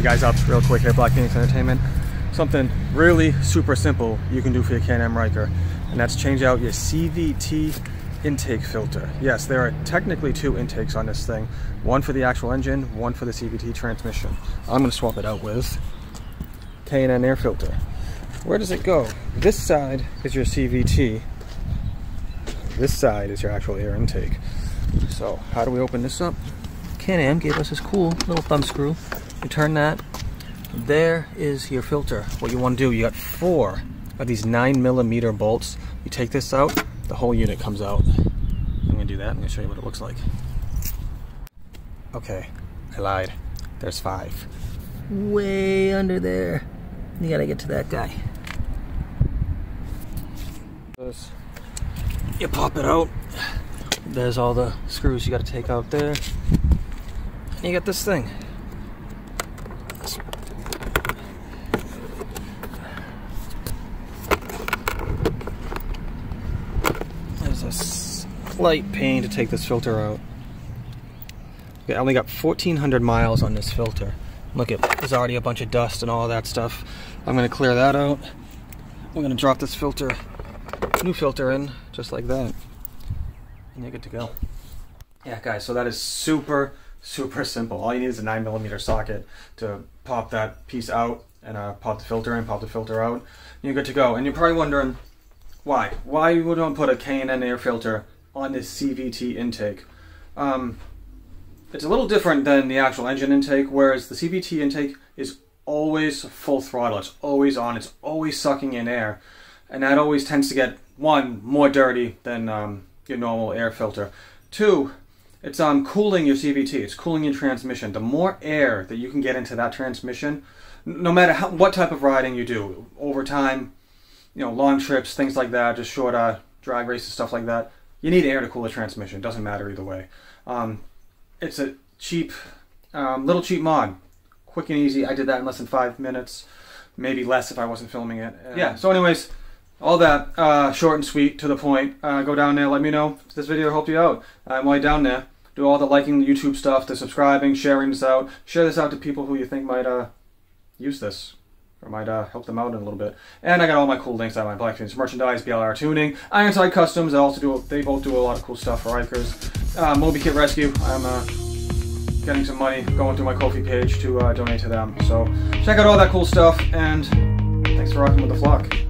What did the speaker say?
you guys up real quick here at Black Phoenix Entertainment. Something really super simple you can do for your Can-Am Ryker, and that's change out your CVT intake filter. Yes, there are technically two intakes on this thing, one for the actual engine, one for the CVT transmission. I'm going to swap it out with K&N air filter. Where does it go? This side is your CVT, this side is your actual air intake. So how do we open this up? Can-Am gave us this cool little thumb screw. You turn that, there is your filter. What you want to do, you got four of these 9mm bolts. You take this out, the whole unit comes out. I'm gonna do that, I'm gonna show you what it looks like. Okay, I lied, there's five. Way under there. You gotta get to that guy. You pop it out, there's all the screws you gotta take out there. And you got this thing. There's a slight pain to take this filter out. Okay, I only got 1,400 miles on this filter. Look, there's already a bunch of dust and all that stuff. I'm gonna clear that out. I'm gonna drop this filter, new filter in, just like that. And you're good to go. Yeah, guys, so that is super simple. All you need is a 9mm socket to pop that piece out and pop the filter in, pop the filter out, and you're good to go. And you're probably wondering, why you don't put a K&N air filter on this CVT intake? It's a little different than the actual engine intake, whereas the CVT intake is always full throttle, it's always on, it's always sucking in air, and that always tends to get, one, more dirty than your normal air filter. Two, it's cooling your CVT, it's cooling your transmission. The more air that you can get into that transmission, no matter what type of riding you do, over time, you know, long trips, things like that, just short drag races, stuff like that, you need air to cool the transmission. It doesn't matter either way. It's a cheap, little cheap mod. Quick and easy. I did that in less than 5 minutes, maybe less if I wasn't filming it. And yeah, so anyways, all that short and sweet, to the point. Go down there, let me know if this video helped you out. While you're down there, do all the liking the YouTube stuff, the subscribing, sharing this out. Share this out to people who you think might use this, or might help them out in a little bit. And I got all my cool links out of my Black Phoenix merchandise, BLR Tuning, Ironside Customs. They both do a lot of cool stuff for Rikers. Moby Kit Rescue. I'm getting some money, going through my Ko-fi page to donate to them. So check out all that cool stuff, and thanks for rocking with the flock.